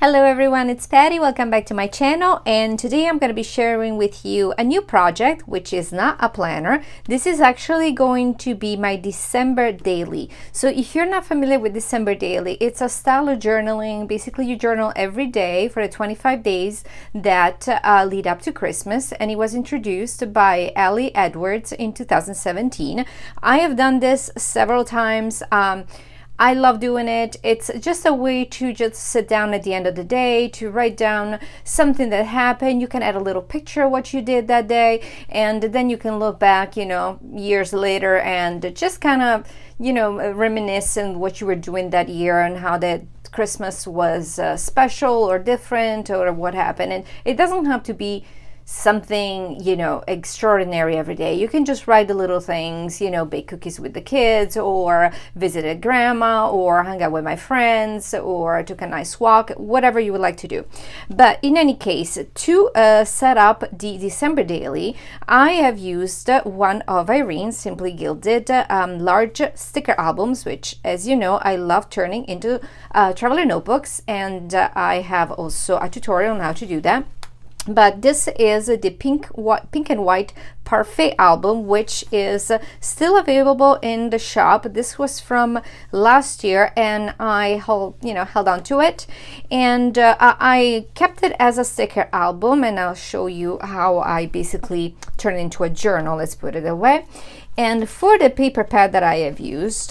Hello everyone, it's Patty, welcome back to my channel, and today I'm going to be sharing with you a new project which is not a planner. This is actually going to be my December Daily. So if you're not familiar with December Daily, it's a style of journaling. Basically you journal every day for the 25 days that lead up to Christmas, and it was introduced by Ali Edwards in 2017. I have done this several times. I love doing it. It's just a way to just sit down at the end of the day to write down something that happened. You can add a little picture of what you did that day, and then you can look back, you know, years later and just kind of, you know, reminisce on what you were doing that year and how that Christmas was special or different or what happened. And it doesn't have to be something, you know, extraordinary every day. You can just write the little things, you know, bake cookies with the kids, or visited grandma, or hung out with my friends, or took a nice walk, whatever you would like to do. But in any case, to set up the December Daily, I have used one of Irene's Simply Gilded large sticker albums, which, as you know, I love turning into traveler notebooks, and I have also a tutorial on how to do that. But this is the pink and white parfait album, which is still available in the shop. This was from last year, and I held on to it, and I kept it as a sticker album, and I'll show you how I basically turn it into a journal, let's put it away. And for the paper pad that I have used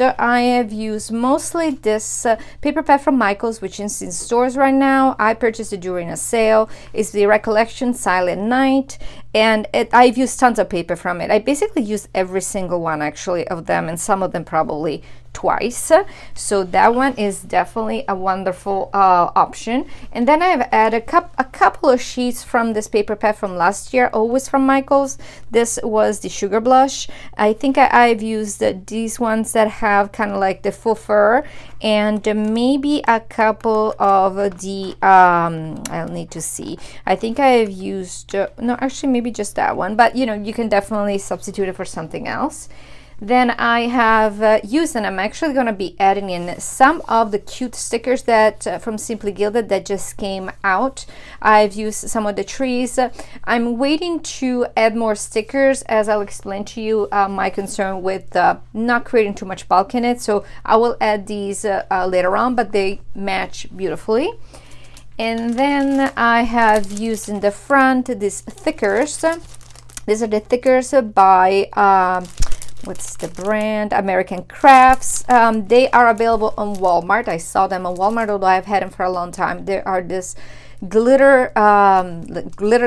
mostly this paper pad from Michaels, which is in stores right now. I purchased it during a sale. It's the Recollection Silent Night, and I've used tons of paper from it. I basically used every single one actually of them, and some of them probably twice. So that one is definitely a wonderful option. And then I've added a couple of sheets from this paper pad from last year, always from Michaels. This was the Sugar Blush. I think I've used these ones that have kind of like the faux fur, and maybe a couple of the I'll need to see. I think I've used no, actually maybe just that one, but you know, you can definitely substitute it for something else. Then I have used, and I'm actually going to be adding in some of the cute stickers that from Simply Gilded that just came out. I've used some of the trees. I'm waiting to add more stickers, as I'll explain to you my concern with not creating too much bulk in it. So I will add these later on, but they match beautifully. And then I have used in the front these thickers. These are the thickers by what's the brand? American Crafts. They are available on Walmart. I saw them on Walmart, although I've had them for a long time. There are this glitter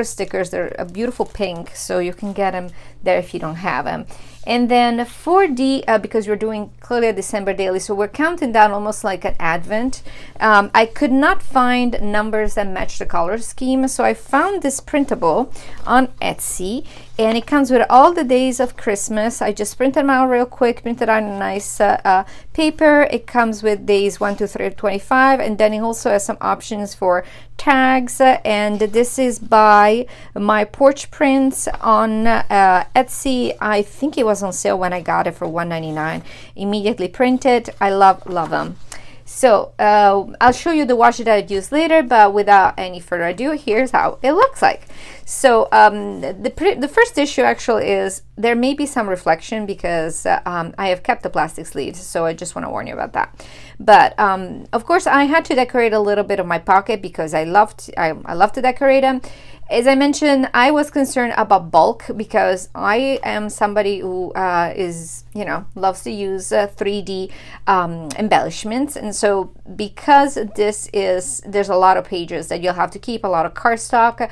stickers. They're a beautiful pink, so you can get them there if you don't have them. And then for the because we're doing clearly a December Daily, so we're counting down almost like an advent. I could not find numbers that match the color scheme, so I found this printable on Etsy, and it comes with all the days of Christmas. I just printed them out real quick, printed out a nice paper. It comes with days 1, 2, 3, 25, and then it also has some options for tags, and this is by My Porch Prints on Etsy. I think it was on sale when I got it for $1.99. Immediately printed. I love them. So I'll show you the washi that I've used later, but without any further ado, here's how it looks like. So the first issue actually is, there may be some reflection because I have kept the plastic sleeves, so I just want to warn you about that. But of course I had to decorate a little bit of my pocket because I love to decorate them. As I mentioned, I was concerned about bulk because I am somebody who is, you know, loves to use 3D embellishments. And so because there's a lot of pages that you'll have to keep, a lot of cardstock,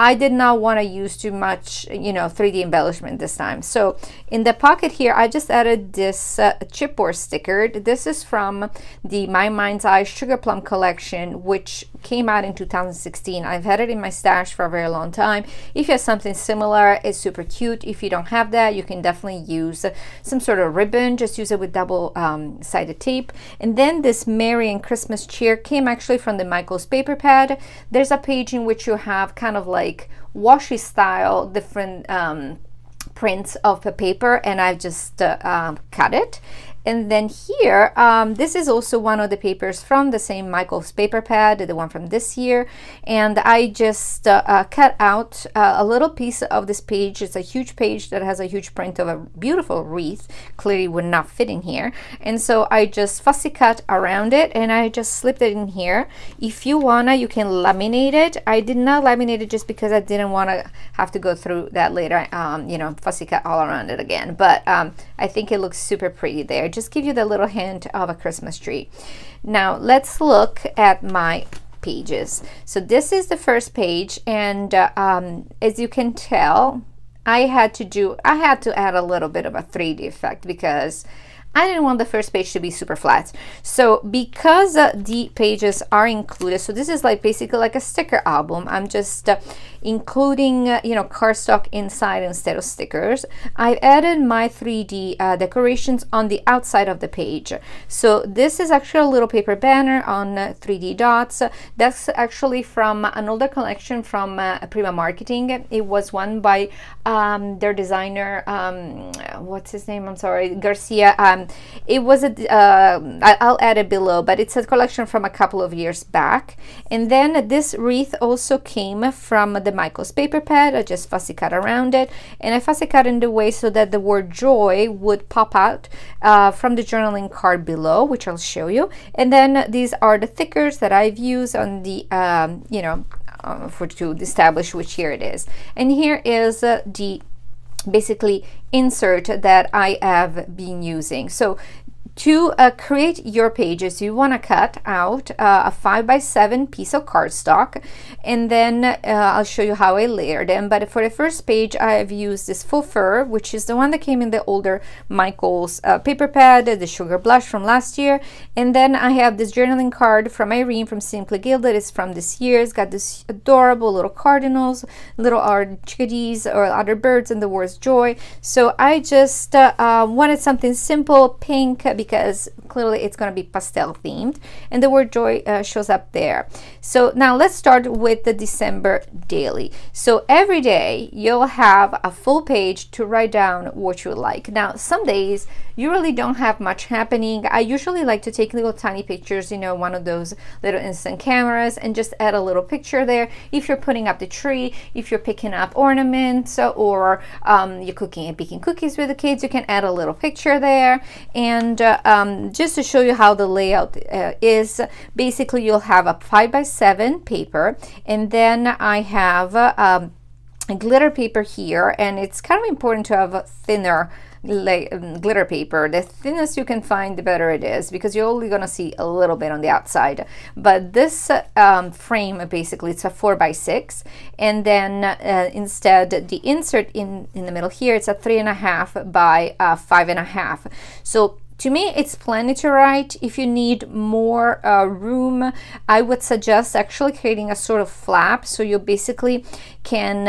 I did not want to use too much, you know, 3D embellishment this time. So in the pocket here, I just added this chipboard sticker. This is from the My Mind's Eye Sugar Plum collection, which came out in 2016. I've had it in my stash for a very long time. If you have something similar, it's super cute. If you don't have that, you can definitely use some sort of ribbon. Just use it with double-sided tape. And then this Merry and Christmas Cheer came actually from the Michaels paper pad. There's a page in which you have kind of like washi style different prints of the paper, and I just cut it. And then here, this is also one of the papers from the same Michaels paper pad, the one from this year. And I just cut out a little piece of this page. It's a huge page that has a huge print of a beautiful wreath, clearly would not fit in here. And so I just fussy cut around it and I just slipped it in here. If you wanna, you can laminate it. I did not laminate it just because I didn't wanna have to go through that later, you know, fussy cut all around it again. But I think it looks super pretty there. Just give you the little hint of a Christmas tree. Now let's look at my pages. So this is the first page, and as you can tell, I had to add a little bit of a 3D effect because I didn't want the first page to be super flat. So because the pages are included, so this is like basically like a sticker album. I'm just including, you know, cardstock inside instead of stickers. I've added my 3D decorations on the outside of the page. So this is actually a little paper banner on 3D dots. That's actually from an older collection from Prima Marketing. It was won by their designer, what's his name? I'm sorry, Garcia. It was a, I'll add it below, but it's a collection from a couple of years back. And then this wreath also came from the Michaels paper pad. I just fussy cut around it, and I fussy cut in the way so that the word joy would pop out from the journaling card below, which I'll show you. And then these are the thickers that I've used on the, you know, to establish which year it is. And here is the basically insert that I have been using. So to create your pages, you want to cut out a 5 by 7 piece of cardstock, and then I'll show you how I layer them. But for the first page, I have used this faux fur, which is the one that came in the older Michaels paper pad, the sugar blush from last year. And then I have this journaling card from Irene from Simply Gilded. It's from this year. It's got this adorable little cardinals, little chickadees or other birds, and the word joy. So I just wanted something simple, pink, because clearly it's going to be pastel themed, and the word joy shows up there. So now let's start with the December Daily. So every day you'll have a full page to write down what you like. Now some days you really don't have much happening. I usually like to take little tiny pictures, you know, one of those little instant cameras, and just add a little picture there. If you're putting up the tree, if you're picking up ornaments, or you're cooking and baking cookies with the kids, you can add a little picture there. And just to show you how the layout is, basically you'll have a 5 by 7 paper, and then I have a glitter paper here, and it's kind of important to have a thinner glitter paper. The thinnest you can find, the better it is, because you're only going to see a little bit on the outside. But this frame, basically it's a 4 by 6, and then instead the insert in the middle here, it's a 3.5 by 5.5. So to me, it's plenty to write. If you need more room, I would suggest actually creating a sort of flap, so you basically can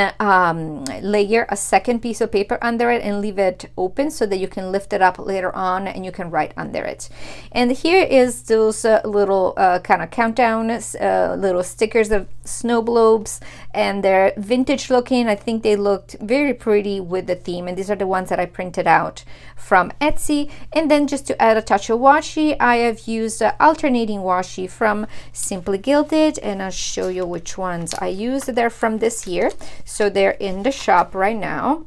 layer a second piece of paper under it and leave it open so that you can lift it up later on and you can write under it. And here is those little kind of countdown little stickers of snow globes, and they're vintage looking. I think they looked very pretty with the theme, and these are the ones that I printed out from Etsy. And then just to add a touch of washi, I have used alternating washi from Simply Gilded, and I'll show you which ones I used. They're from this year, so they're in the shop right now,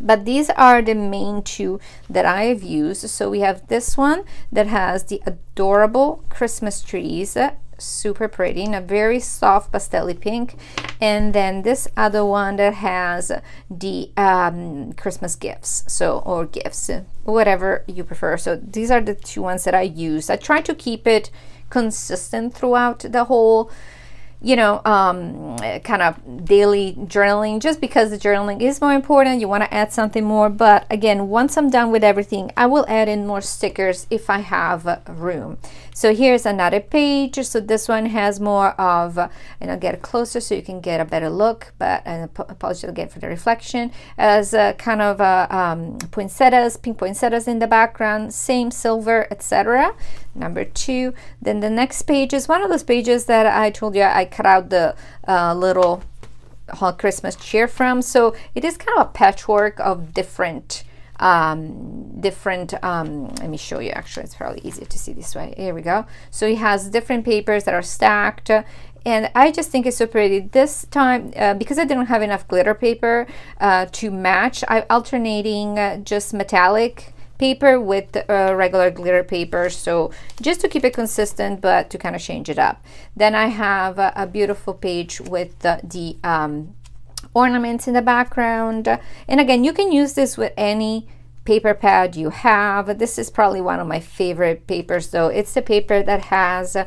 but these are the main two that I have used. So we have this one that has the adorable Christmas trees, super pretty, in a very soft pastelly pink, and then this other one that has the Christmas gifts, so, or gifts, whatever you prefer. So these are the two ones that I use. I try to keep it consistent throughout the whole, you know, kind of daily journaling, just because the journaling is more important. You want to add something more, but again, once I'm done with everything, I will add in more stickers if I have room. So here's another page. So this one has more of, and I'll get closer so you can get a better look, but I apologize again for the reflection, as a kind of poinsettias, pink poinsettias in the background, same silver, etc. Number two. Then the next page is one of those pages that I told you I cut out the little Christmas cheer from. So it is kind of a patchwork of different different, let me show you, actually it's probably easier to see this way. Here we go. So it has different papers that are stacked, and I just think it's so pretty. This time, because I didn't have enough glitter paper to match, I'm alternating just metallic paper with regular glitter paper, so just to keep it consistent but to kind of change it up. Then I have a beautiful page with the ornaments in the background, and again you can use this with any paper pad you have. This is probably one of my favorite papers though. It's the paper that has a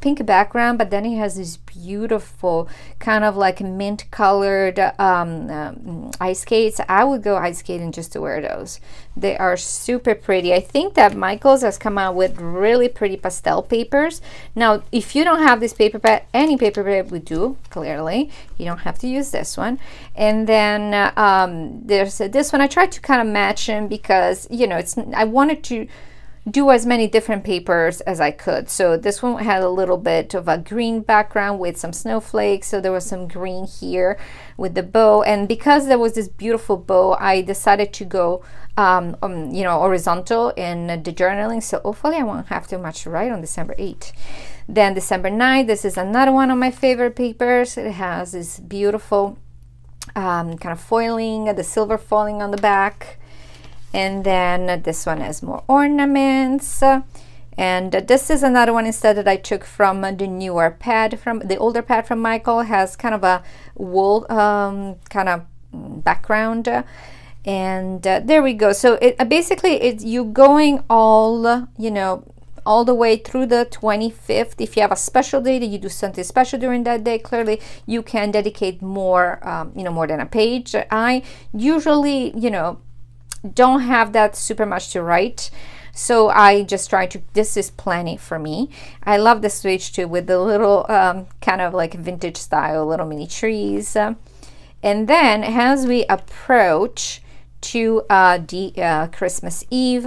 pink background, but then it has this beautiful kind of like mint colored ice skates. I would go ice skating just to wear those. They are super pretty. I think that Michaels has come out with really pretty pastel papers. Now if you don't have this paper pad, any paper pad would do, clearly. You don't have to use this one. And then there's this one. I tried to kind of match them because, you know, it's, I wanted to do as many different papers as I could. So this one had a little bit of a green background with some snowflakes, so there was some green here with the bow. And because there was this beautiful bow, I decided to go you know, horizontal in the journaling, so hopefully I won't have too much to write on December 8th. Then December 9th, this is another one of my favorite papers. It has this beautiful kind of foiling, the silver foiling on the back. And then this one has more ornaments, and this is another one instead that I took from the newer pad, from the older pad from Michael. Has kind of a wool kind of background, and there we go. So it basically, it's you going all, you know, all the way through the 25th. If you have a special day that you do something special during that day, clearly you can dedicate more, you know, more than a page. I usually, you know, don't have that super much to write, so I just try to, this is plenty for me. I love this page too, with the little kind of like vintage style little mini trees. And then as we approach to Christmas Eve,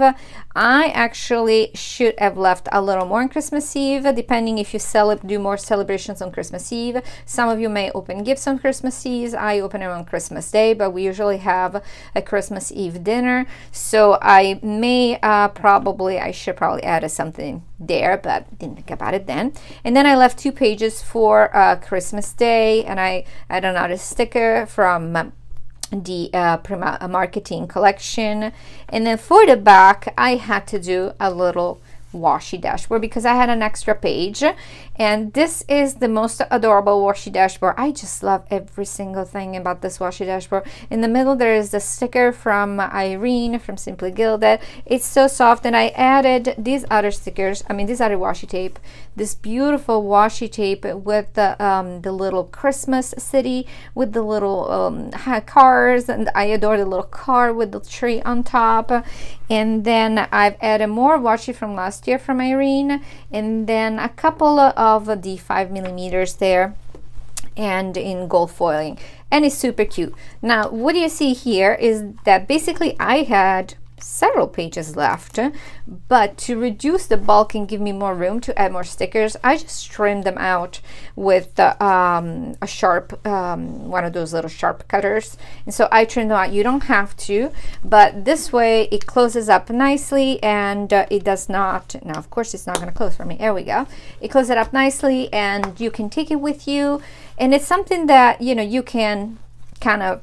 I actually should have left a little more on Christmas Eve, depending if you do more celebrations on Christmas Eve. Some of you may open gifts on Christmas Eve. I open them on Christmas Day, but we usually have a Christmas Eve dinner, so I may I should probably add something there, but didn't think about it then. And then I left 2 pages for Christmas Day, and I added another sticker from the Prima Marketing collection. And then for the back, I had to do a little washi dashboard because I had an extra page, and this is the most adorable washi dashboard. I just love every single thing about this washi dashboard. In the middle there is the sticker from Irene from Simply Gilded. It's so soft, and I added these other stickers, I mean these other washi tape, this beautiful washi tape with the little Christmas city with the little cars, and I adore the little car with the tree on top. And then I've added more washi from last year from Irene, and then a couple of the 5mm there, and in gold foiling, and it's super cute. Now what do you see here is that basically I had several pages left, but to reduce the bulk and give me more room to add more stickers, I just trimmed them out with a sharp one of those little sharp cutters. And so I trimmed them out. You don't have to, but this way it closes up nicely, and it does not, now of course it's not going to close for me, there we go, it closes it up nicely, and you can take it with you. And it's something that, you know, you can kind of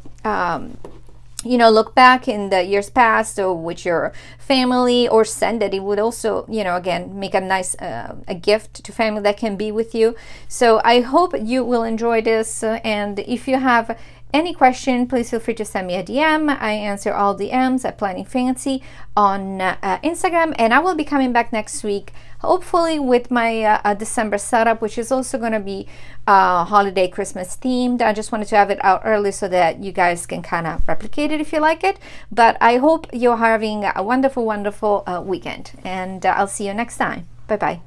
you know, look back in the years past or with your family, or send it. It would also, you know, again, make a nice a gift to family that can be with you. So I hope you will enjoy this, and if you have any question, please feel free to send me a DM. I answer all DMs at PlanningFancy on Instagram, and I will be coming back next week, hopefully with my December setup, which is also going to be holiday Christmas themed. I just wanted to have it out early so that you guys can kind of replicate it if you like it. But I hope you're having a wonderful, wonderful weekend, and I'll see you next time. Bye-bye.